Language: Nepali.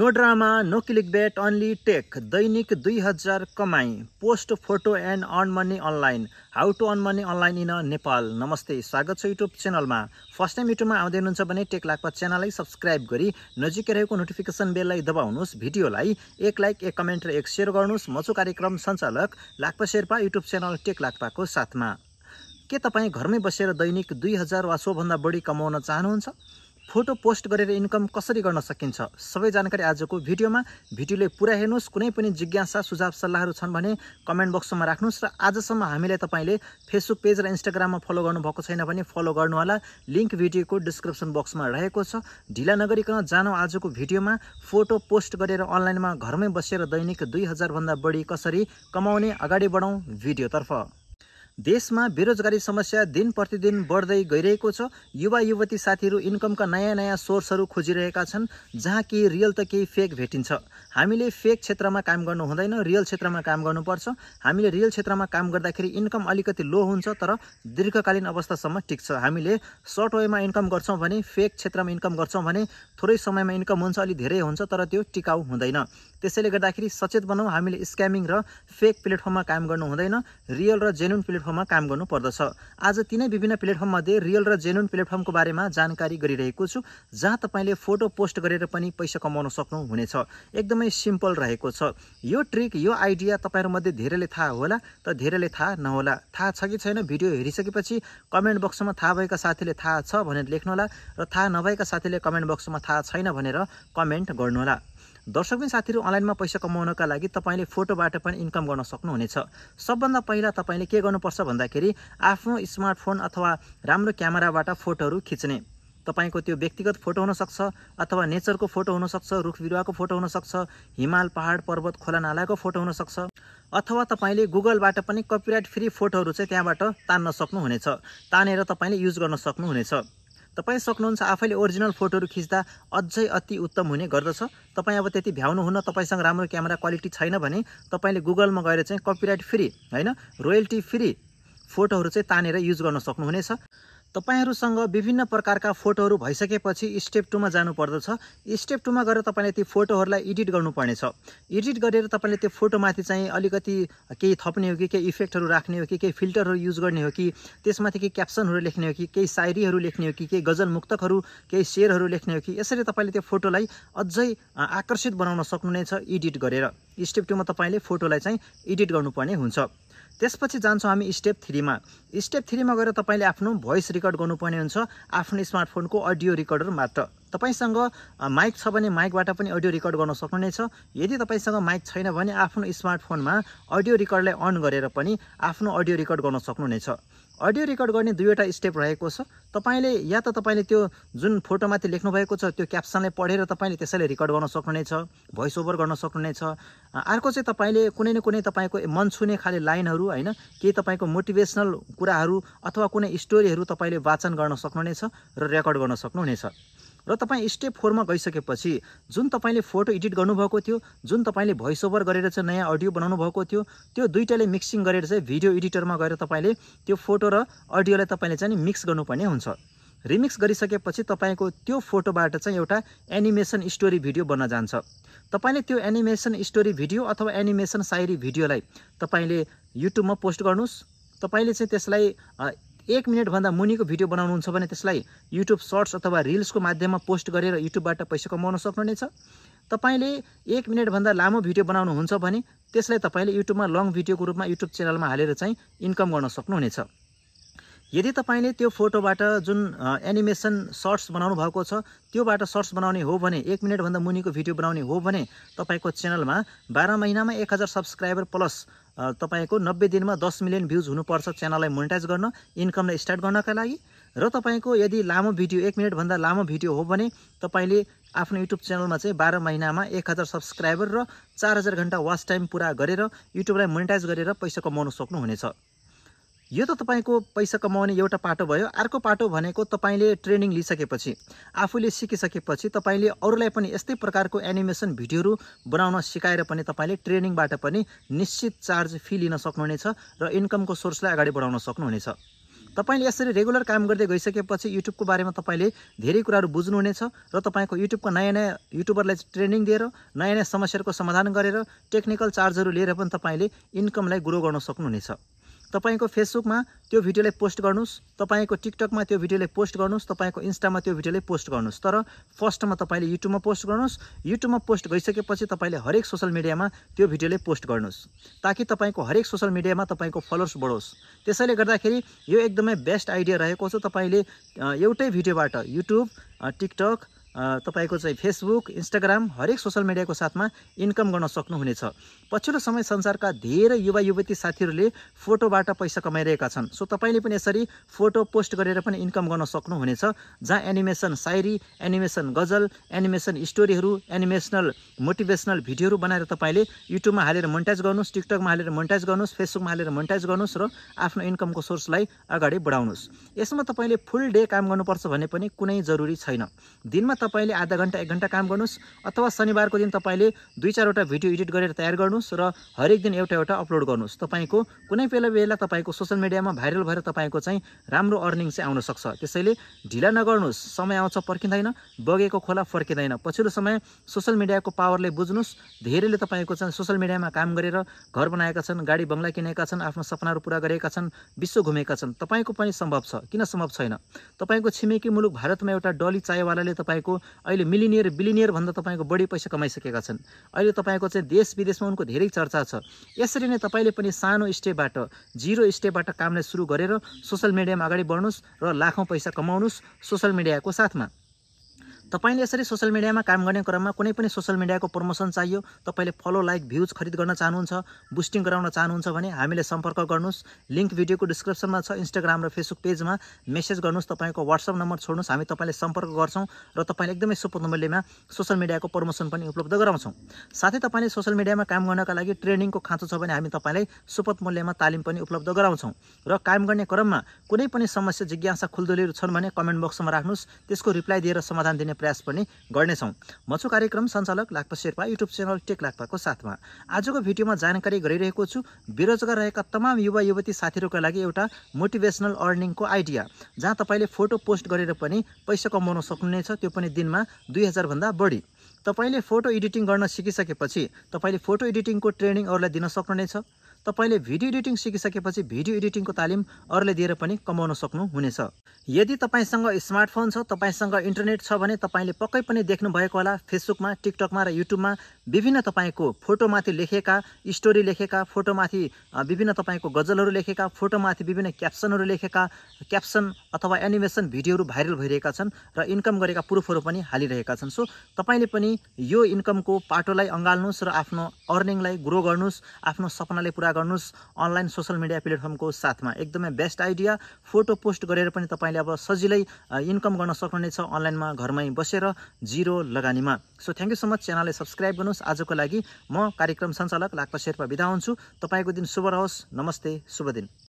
No drama no clickbait only tech दैनिक 2000 कमाई post photo and earn money online how to earn money online in Nepal. नमस्ते, स्वागत छ यूट्यूब चैनलमा। फर्स्ट टाइम यूट्यूबमा आउँदै हुनुहुन्छ भने टेक लाक्पा च्यानललाई सब्स्क्राइब गरी नजिकै रहेको नोटिफिकेसन बेललाई दबाउनुस्। भिडियोलाई एक लाइक, एक कमेन्ट र एक शेयर गर्नुस्। म छु कार्यक्रम सञ्चालक Lakpa Sherpa, YouTube channel tech लाक्पाको साथमा। के तपाई घरमै बसेर दैनिक 2000 वा सोभन्दा बढी कमाउन चाहनुहुन्छ? फोटो पोस्ट गरेर इन्कम कसरी गर्न सकिन्छ, सबै जानकारी आजको भिडियोमा। भिडियोले पुरा हेर्नुहोस्। कुनै पनि जिज्ञासा, सुझाव, सल्लाहहरु छन् भने कमेन्ट बक्समा राख्नुहोस्। र आजसम्म हामीलाई तपाईले फेसबुक पेज र इन्स्टाग्राममा फलो गर्नु भएको छैन भने फलो गर्नु होला। लिंक भिडियोको डिस्क्रिप्सन बक्समा रहेको छ। ढिला नगरिकन जानु आजको भिडियोमा। फोटो पोस्ट गरेर अनलाइनमा घरमै बसेर दैनिक 2000 भन्दा बढी कसरी कमाउने, अगाडि बढौं भिडियोतर्फ। देशमा बेरोजगारी समस्या दिन प्रतिदिन बढ्दै गइरहेको छ। युवा युवती साथीहरु इन्कमका नयाँ सोर्सहरु खोजिरहेका छन्, जहाँ कि रियल त केही फेक भेटिन्छ। हामीले फेक क्षेत्रमा काम गर्नु हुँदैन, रियल क्षेत्रमा काम गर्नुपर्छ। हामीले रियल क्षेत्रमा काम गर्दाखेरि इन्कम अलिकति लो हुन्छ, तर दीर्घकालीन अवस्थासम्म टिक्छ। हामीले सर्ट वेमा इन्कम गर्छौं भने, फेक क्षेत्रमा इन्कम गर्छौं भने थोरै समयमा इन्कम हुन्छ, अलि धेरै हुन्छ, तर त्यो टिकाउ हुँदैन। त्यसैले गर्दाखेरि सचेत बनौं। हामीले स्क्यामिङ र फेक प्लेटफर्ममा काम गर्नु हुँदैन, रियल र जेन्युइन प्लेटफर्ममा काम गर्नु पर्दछ। आज तीनै विभिन्न प्लेटफर्म मध्ये रियल र जेन्युइन प्लेटफर्मको बारेमा जानकारी गरिरहेको छु, जहाँ तपाईले फोटो पोस्ट गरेर पनि पैसा कमाउन सक्नु हुनेछ। एकदमै सिम्पल रहेको छ यो ट्रिक, यो आइडिया। तपाईहरु मध्ये धेरैले थाहा होला त धेरैले थाहा नहोला। थाहा छ कि छैन भिडियो हेरिसकेपछि कमेन्ट बक्समा थाहा भएका साथीले थाहा छ भनेर लेख्नु होला, र थाहा नभएका साथीले कमेन्ट बक्समा थाहा छैन भनेर कमेन्ट गर्नु होला। दर्शकबिन साथीहरु, अनलाइनमा पैसा कमाउनका लागि तपाईले फोटोबाट पनि इन्कम गर्न सक्नुहुनेछ। सबभन्दा पहिला तपाईले के गर्नुपर्छ भन्दाखेरि आफ्नो स्मार्टफोन अथवा राम्रो क्यामेराबाट फोटोहरु खिच्ने। तपाईको त्यो व्यक्तिगत फोटो हुन सक्छ, अथवा नेचरको फोटो हुन सक्छ, रुख बिरुवाको फोटो हुन सक्छ, हिमाल पहाड पर्वत खोला नालाको फोटो हुन सक्छ, अथवा तपाईले गुगलबाट पनि कपिराइट फ्री फोटोहरु चाहिँ त्यहाँबाट तान्न सक्नुहुनेछ। तानेर तपाईले युज गर्न सक्नुहुनेछ। तपाई सक्नुहुन्छ आफैले ओरिजिनल फोटोहरु खिच्दा अझै अति उत्तम हुने गर्दछ। तपाई अब त्यति भ्याउनु हुन्न, तपाईसँग राम्रो क्यामेरा क्वालिटी छैन भने तपाईले गुगलमा गएर चाहिँ कपिराइट फ्री, हैन रोयल्टी फ्री फोटोहरु चाहिँ तानेर युज गर्न सक्नुहुनेछ। तपाईहरुसँग विभिन्न प्रकारका फोटोहरु भइसकेपछि स्टेप 2 मा जानु पर्दछ। स्टेप 2 मा गएर तपाईले ती फोटोहरुलाई एडिट गर्नुपर्ने छ। एडिट गरेर तपाईले त्यो फोटोमाथि चाहिँ अलिकति केही थप्ने हो कि, केही इफेक्टहरु राख्ने हो कि, केही फिल्टरहरु युज गर्ने हो कि, त्यसमाथि केही क्याप्सनहरु लेख्ने हो कि, केही शायरीहरु लेख्ने हो कि, केही गजल मुक्तकहरु, केही शेरहरु लेख्ने हो कि, यसरी तपाईले त्यो फोटोलाई अझै आकर्षित बनाउन सक्नुहुनेछ एडिट गरेर। स्टेप 2 मा तपाईले फोटोलाई चाहिँ एडिट गर्नुपर्ने हुन्छ। त्यसपछि जान्छौं हामी स्टेप 3 मा। स्टेप 3 मा गएर तपाईले आफ्नो भोइस रेकर्ड गर्नुपर्ने हुन्छ, आफ्नो स्मार्टफोनको अडियो रेकर्डर मात्र। तपाईसँग माइक छ भने माइकबाट पनि अडियो रेकर्ड गर्न सक्नुहुनेछ। यदि तपाईसँग माइक छैन भने आफ्नो स्मार्टफोनमा अडियो रेकर्डरलाई अन गरेर पनि आफ्नो अडियो रेकर्ड गर्न सक्नुहुनेछ। अडियो रेकर्ड गर्ने दुईवटा स्टेप रहेको छ। तपाईले या त तपाईले त्यो जुन फोटोमाथि लेख्नु भएको छ त्यो क्याप्सनले पढेर तपाईले त्यसैले रेकर्ड गर्न सक्नुहुनेछ, भोइस ओभर गर्न सक्नुहुनेछ। अर्को चाहिँ तपाईले कुनै न कुनै तपाईको मन छुने खाले लाइनहरु, हैन के तपाईको मोटिभेशनल कुराहरु अथवा कुनै स्टोरीहरु तपाईले वाचन गर्न सक्नुहुनेछ र रेकर्ड गर्न सक्नुहुनेछ। र तपाई स्टेप 4 मा गइसकेपछि जुन तपाईले फोटो एडिट गर्नु भएको थियो, जुन तपाईले भोइस ओभर गरेर चाहिँ नयाँ अडियो बनाउनु भएको थियो, त्यो दुईटाले मिक्सिङ गरेर चाहिँ भिडियो एडिटरमा गएर तपाईले त्यो फोटो र अडियोलाई तपाईले चाहिँ मिक्स गर्नुपर्ने हुन्छ। रिमिक्स गरिसकेपछि तपाईको त्यो फोटोबाट चाहिँ एउटा एनिमेसन स्टोरी भिडियो बन्न जान्छ। तपाईले त्यो एनिमेसन स्टोरी भिडियो अथवा एनिमेसन शायरी भिडियोलाई तपाईले युट्युबमा पोस्ट गर्नुस्। तपाईले चाहिँ त्यसलाई 1 मिनेट भन्दा मुनिको भिडियो बनाउनुहुन्छ भने त्यसलाई YouTube शॉर्ट्स अथवा रील्स को माध्यममा पोस्ट गरेर युट्युबबाट पैसा कमाउन सक्नुहुनेछ। तपाईले 1 मिनेट भन्दा लामो भिडियो बनाउनुहुन्छ भने त्यसलाई तपाईले युट्युबमा लङ भिडियोको रूपमा युट्युब च्यानलमा हालेर चाहिँ इन्कम गर्न सक्नुहुनेछ। यदि तपाईले त्यो फोटोबाट जुन एनिमेसन शॉर्ट्स बनाउनु भएको छ त्योबाट शॉर्ट्स बनाउने हो भने, 1 मिनेट भन्दा मुनिको भिडियो बनाउने हो भने तपाईको च्यानलमा 12 महिनामा 1000 सब्स्क्राइबर प्लस तपाईको 90 दिनमा 10 मिलियन भ्यूज हुनुपर्छ च्यानललाई मोनेटाइज गर्न, इन्कमलाई स्टार्ट गर्नका लागि। र तपाईको यदि लामो भिडियो, 1 मिनेट भन्दा लामो भिडियो हो भने तपाईले आफ्नो YouTube च्यानलमा चाहिँ 12 महिनामा 1000 सब्स्क्राइबर र 4000 घण्टा वाच टाइम पूरा गरेर युट्युबलाई मोनेटाइज गरेर पैसा कमाउन सक्नुहुनेछ। यो त तपाईको पैसा कमाउने एउटा पाटो भयो। अर्को पाटो भनेको तपाईले ट्रेनिङ लिसकेपछि, आफूले सिकिसकेपछि तपाईले अरूलाई पनि यस्तै प्रकारको एनिमेसन भिडियोहरु बनाउन सिकाएर पनि तपाईले ट्रेनिङबाट पनि निश्चित चार्ज फी लिन सक्नुहुनेछ र इन्कमको सोर्सलाई अगाडि बढाउन सक्नुहुनेछ। तपाईले यसरी रेगुलर काम गर्दै गइसकेपछि युट्युबको बारेमा तपाईले धेरै कुराहरु बुझ्नुहुनेछ र तपाईको युट्युबका नयाँ युट्युबरलाई ट्रेनिङ दिएर नयाँ समस्याहरुको समाधान गरेर टेक्निकल चार्जहरु लिएर पनि तपाईले इन्कमलाई ग्रो गर्न सक्नुहुनेछ। तपाईको फेसबुकमा त्यो भिडियोलाई पोस्ट गर्नुस्, तपाईको टिकटकमा त्यो भिडियोलाई पोस्ट गर्नुस्, तपाईको इन्स्टामा त्यो भिडियोलाई पोस्ट गर्नुस्, तर फर्स्टमा तपाईले युट्युबमा पोस्ट गर्नुस्। युट्युबमा पोस्ट गरिसकेपछि तपाईले हरेक सोशल मिडियामा त्यो भिडियोलाई पोस्ट गर्नुस् ताकि तपाईको हरेक सोशल मिडियामा तपाईको फलोअर्स बढोस्। त्यसैले गर्दाखेरि यो एकदमै बेस्ट आइडिया रहेको छ। तपाईले एउटै भिडियोबाट युट्युब, टिकटक, तपाईको चाहिँ फेसबुक, इन्स्टाग्राम हरेक सोशल मिडियाको साथमा इन्कम गर्न सक्नुहुनेछ। पछिल्लो समय संसारका धेरै युवा युवती साथीहरूले फोटोबाट पैसा कमाइरहेका छन्। सो तपाईले पनि यसरी फोटो पोस्ट गरेर पनि इन्कम गर्न सक्नुहुनेछ, जहाँ एनिमेसन शायरी, एनिमेसन गजल, एनिमेसन स्टोरीहरू, एनिमेसनल मोटिभेसनल भिडियोहरू बनाएर तपाईले युट्युबमा हालेर मोनेटाइज गर्नुस्, टिकटकमा हालेर मोनेटाइज गर्नुस्, फेसबुकमा हालेर मोनेटाइज गर्नुस् र आफ्नो इन्कमको सोर्सलाई अगाडि बढाउनुस्। यसमा तपाईले फुल डे काम गर्नुपर्छ भन्ने पनि कुनै जरुरी छैन। दिनमा तपाईले आधा घण्टा 1 घण्टा काम गर्नुस् अथवा शनिबारको दिन तपाईले 2-4 वटा भिडियो एडिट गरेर तयार गर्नुस् र हरेक दिन एउटा एउटा अपलोड गर्नुस्। तपाईको कुनै बेला तपाईको सोशल मिडियामा भाइरल भएर तपाईको चाहिँ राम्रो अर्निङ चाहिँ आउन सक्छ। त्यसैले ढिला नगर्नुस्, समय आउँछ पर्किदैन, बगेको खोला फर्किदैन। पछिल्लो समय सोशल मिडियाको पावरले बुझ्नुस्। धेरैले तपाईको चाहिँ सोशल मिडियामा काम गरेर घर बनाएका छन्, गाडी बंगला किनेका छन्, आफ्नो सपनाहरू पूरा गरेका छन्, विश्व घुमेका छन्। तपाईको पनि सम्भव छ, किन सम्भव छैन? तपाईको छिमेकी मुलुक भारतमा एउटा डली चायवालाले तपाईको अहिले मिलिनियर बिलिनियर भन्दा तपाईको बढी पैसा कमाइसकेका छन्। अहिले तपाईको चाहिँ देश विदेशमा उनको धेरै चर्चा छ। यसरी नै तपाईले पनि सानो स्टेपबाट, जीरो स्टेपबाट कामलाई सुरु गरेर सोशल मिडियामा अगाडि बढ्नुस् र लाखौं पैसा कमाउनुस् सोशल मिडियाको साथमा। तपाईले यसरी सोशल मिडियामा काम गर्ने क्रममा कुनै पनि सोशल मिडियाको प्रमोसन चाहियो, तपाईले फलो, लाइक, भ्यूज खरीद गर्न चाहनुहुन्छ, बुस्टिङ गराउन चाहनुहुन्छ भने हामीले सम्पर्क गर्नुस्। लिंक भिडियोको डिस्क्रिप्सनमा छ। इन्स्टाग्राम र फेसबुक पेजमा मेसेज गर्नुस्, तपाईको व्हाट्सएप नम्बर छोड्नुस्, हामी तपाईलाई सम्पर्क गर्छौं र तपाईलाई एकदमै सुपथ मूल्यमा सोशल मिडियाको प्रमोसन पनि उपलब्ध गराउँछौं। साथै तपाईले सोशल मिडियामा काम गर्नका लागि ट्रेनिङको खाँचो छ भने हामी तपाईलाई सुपथ मूल्यमा तालिम पनि उपलब्ध गराउँछौं र काम गर्ने क्रममा कुनै पनि समस्या, जिज्ञासा, खुल्दुलीहरू छन् भने कमेन्ट बक्समा राख्नुस्, त्यसको रिप्लाई दिएर समाधान दिने प्रयास पनि गर्नेछौं। म छु कार्यक्रम सञ्चालक Lakpa Sherpa, YouTube channel tech लाक्पाको साथमा। आजको भिडियोमा जानकारी गराइरहेको छु बेरोजगार रहेका तमाम युवा युवती साथीहरुका लागि एउटा मोटिभेसनल अर्निङको आइडिया, जहाँ तपाईले फोटो पोस्ट गरेर पनि पैसा कमाउन सक्नुहुनेछ, त्यो पनि दिनमा 2000 भन्दा बढी। तपाईले फोटो एडिटिङ गर्न सिकिसकेपछि तपाईले फोटो एडिटिङको ट्रेनिङ अरूलाई दिन सक्नुहुनेछ। तपाईले भिडियो एडिटिङ सिकिसकेपछि भिडियो एडिटिङको तालिम अरूले दिएर पनि कमाउन सक्नुहुनेछ। यदि तपाईसँग स्मार्टफोन छ, तपाईसँग इन्टरनेट छ भने तपाईले पक्कै पनि देख्नु भएको होला फेसबुकमा, टिकटकमा र युट्युबमा विभिन्न तपाईको फोटोमाथि लेखेका, स्टोरी लेखेका, फोटोमाथि विभिन्न तपाईको गजलहरू लेखेका, फोटोमाथि विभिन्न क्याप्सनहरू लेखेका क्याप्सन अथवा एनिमेसन भिडियोहरू भाइरल भइरहेका छन् र इन्कम गरेका प्रुफहरू पनि हालिरहेका छन्। सो तपाईले पनि यो इन्कमको पाटोलाई अंगाल्नुस् र आफ्नो अर्निङलाई ग्रो गर्नुस्, आफ्नो सपनालाई पूरा गर्नुस् अनलाइन सोशल मिडिया प्लेटफर्मको साथमा। एकदमै बेस्ट आइडिया। फोटो पोस्ट गरेर पनि तपाईले अब सजिलै इन्कम गर्न सक्नुहुनेछ अनलाइनमा घरमै बसेर जीरो लगानीमा। So thank you so much. च्यानललाई सब्स्क्राइब गर्नुस्। आजको लागि म कार्यक्रम सञ्चालक लाक्पा शेर्पा बिदा हुन्छु। तपाईको दिन शुभ रहोस्। नमस्ते, शुभ दिन।